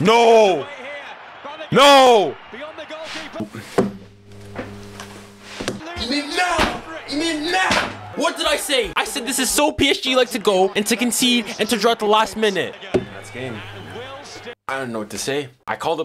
No! No! Now! What did I say? I said this is so PSG like to go and to concede and to draw at the last minute. That's game. I don't know what to say. I called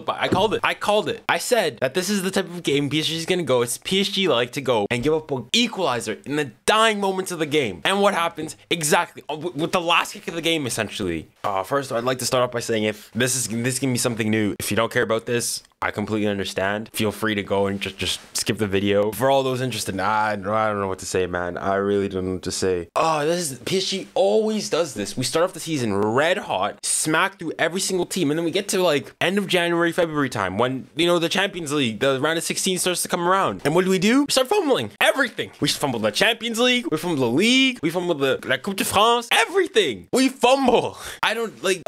it. I said that this is the type of game PSG is gonna go. It's PSG like to go and give up an equalizer in the dying moments of the game. And what happens exactly with the last kick of the game, essentially. First, I'd like to start off by saying if this can be something new. If you don't care about this, I completely understand. Feel free to go and just skip the video. For all those interested, I don't know what to say, man. I really don't know what to say. PSG always does this. We start off the season red hot, smack through every single team, and then we get to like end of January, February time when, you know, the Champions League, the round of 16 starts to come around. And what do? We start fumbling everything. We fumbled the Champions League. We fumbled the league. We fumbled the Coupe de France. Everything. We fumble. I don't like,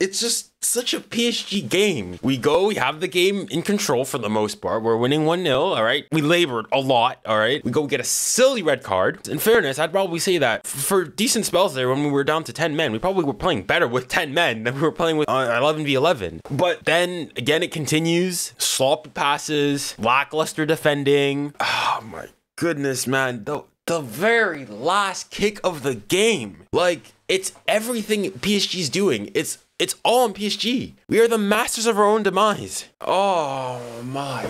it's just such a PSG game. We go, we have the game in control for the most part. We're winning 1-0, all right? We labored a lot, all right? We go get a silly red card. In fairness, I'd probably say that for decent spells there when we were down to 10 men, we probably were playing better with 10 men than we were playing with 11v11. But then again, it continues. Sloppy passes, lackluster defending. Oh my goodness, man. The very last kick of the game. Like, it's everything PSG's doing. It's all on PSG. We are the masters of our own demise. Oh my.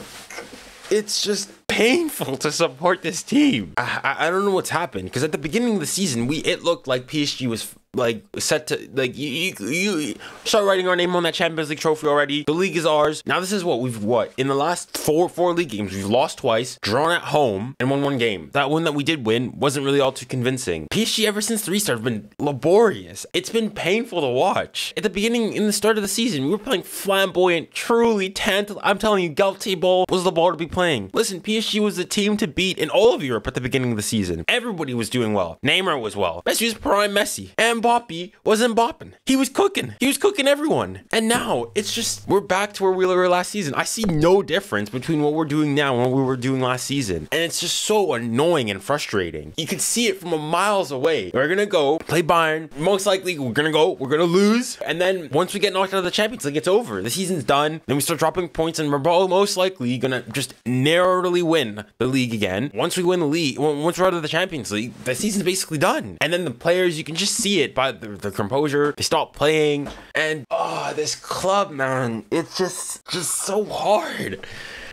It's just painful to support this team. I don't know what's happened, because at the beginning of the season, it looked like PSG was like set to like you start writing our name on that Champions League trophy already. The league is ours. Now this is what in the last four league games we've lost twice, drawn at home, and won one game. That one that we did win wasn't really all too convincing. PSG ever since the restart have been laborious. It's been painful to watch. At the beginning, in the start of the season, we were playing flamboyant, truly talented. I'm telling you, Galtier ball was the ball to be playing. Listen, PSG was the team to beat in all of Europe at the beginning of the season. Everybody was doing well. Neymar was well. Messi was prime Messi. And Mbappé wasn't bopping. He was cooking. He was cooking everyone. And now it's just, we're back to where we were last season. I see no difference between what we're doing now and what we were doing last season. And it's just so annoying and frustrating. You can see it from miles away. We're going to go play Bayern. Most likely we're going to go, we're going to lose. And then once we get knocked out of the Champions League, it's over. The season's done. Then we start dropping points and we're most likely going to just narrowly win the league again. Once we win the league, once we're out of the Champions League, the season's basically done. And then the players, you can just see it by the composure. They stop playing, and this club, man, it's just so hard.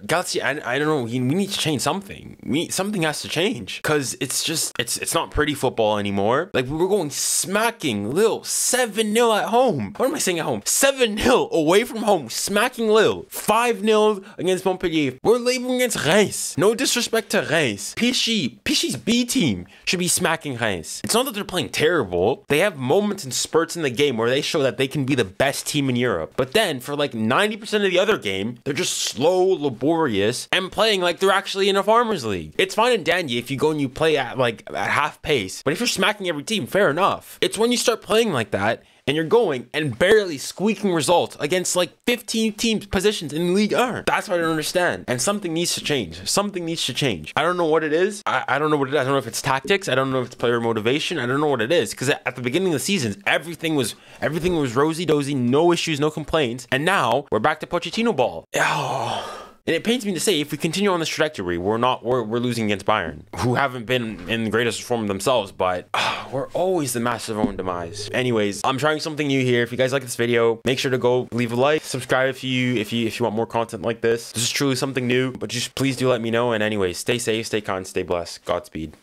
Galtier, I don't know, we need to change something. Something has to change, because it's just, it's not pretty football anymore. Like, we were going smacking Lille 7-0 at home. What am I saying at home? 7-0 away from home, smacking Lille. 5-0 against Montpellier. We're labeling against Reims. No disrespect to Reims. PSG's B team should be smacking Reims. It's not that they're playing terrible. They have moments and spurts in the game where they show that they can be the best team in Europe. But then, for like 90% of the other game, they're just slow, laborious, and playing like they're actually in a farmers league. It's fine and dandy if you go and you play at half pace, but if you're smacking every team, fair enough. It's when you start playing like that and you're going and barely squeaking results against like 15 teams positions in League R. That's what I don't understand. And something needs to change. Something needs to change. I don't know what it is. I don't know what it is. I don't know if it's tactics. I don't know if it's player motivation. I don't know what it is. Because at the beginning of the season, everything was rosy dozy, no issues, no complaints. And now we're back to Pochettino ball. Oh. And it pains me to say, if we continue on this trajectory, we're losing against Bayern, who haven't been in the greatest form themselves, but we're always the master of our own demise. Anyways, I'm trying something new here. If you guys like this video, make sure to go leave a like, subscribe if you want more content like this. This is truly something new, but just please do let me know. And anyways, stay safe, stay kind, stay blessed. Godspeed.